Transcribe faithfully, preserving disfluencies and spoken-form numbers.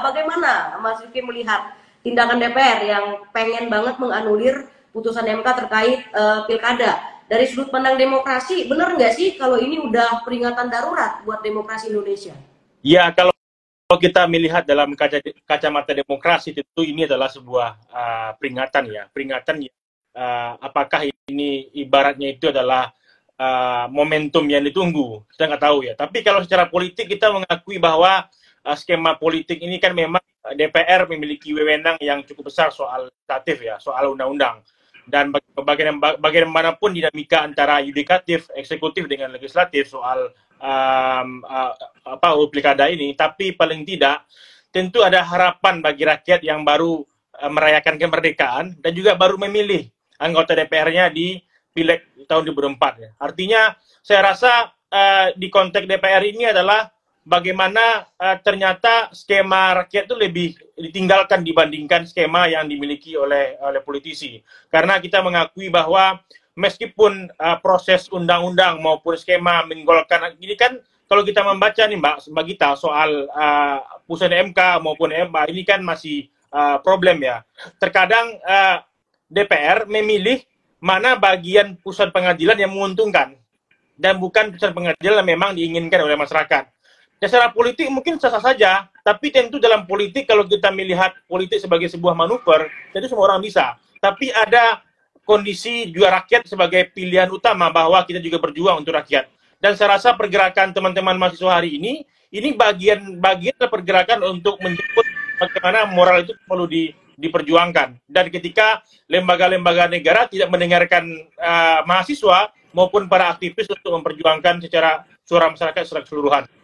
Bagaimana Mas Ruki melihat tindakan D P R yang pengen banget menganulir putusan M K terkait uh, Pilkada? Dari sudut pandang demokrasi, benar nggak sih kalau ini udah peringatan darurat buat demokrasi Indonesia? Ya, kalau kita melihat dalam kaca, kacamata demokrasi, tentu ini adalah sebuah uh, peringatan ya. Peringatan uh, apakah ini ibaratnya itu adalah uh, momentum yang ditunggu? Kita nggak tahu ya. Tapi kalau secara politik kita mengakui bahwa uh, skema politik ini kan memang D P R memiliki wewenang yang cukup besar soal legislatif ya, soal undang-undang. Dan bagian bagaimanapun dinamika antara yudikatif, eksekutif dengan legislatif soal um, uh, apa Pilkada ini, tapi paling tidak tentu ada harapan bagi rakyat yang baru uh, merayakan kemerdekaan dan juga baru memilih anggota D P R-nya di Pileg tahun dua ribu empat ya. Artinya saya rasa uh, di konteks D P R ini adalah bagaimana uh, ternyata skema rakyat itu lebih ditinggalkan dibandingkan skema yang dimiliki oleh oleh politisi. Karena kita mengakui bahwa meskipun uh, proses undang-undang maupun skema menggolkan ini kan, kalau kita membaca nih Mbak, Mbak Gita, soal uh, putusan M K maupun M K ini kan masih uh, problem ya. Terkadang uh, D P R memilih mana bagian putusan pengadilan yang menguntungkan dan bukan putusan pengadilan yang memang diinginkan oleh masyarakat. Ya, secara politik mungkin sah-sah saja, tapi tentu dalam politik kalau kita melihat politik sebagai sebuah manuver, tentu semua orang bisa. Tapi ada kondisi juga rakyat sebagai pilihan utama bahwa kita juga berjuang untuk rakyat. Dan saya rasa pergerakan teman-teman mahasiswa hari ini, ini bagian bagian pergerakan untuk menjemput bagaimana moral itu perlu di, diperjuangkan. Dan ketika lembaga-lembaga negara tidak mendengarkan uh, mahasiswa maupun para aktivis untuk memperjuangkan secara suara masyarakat secara keseluruhan.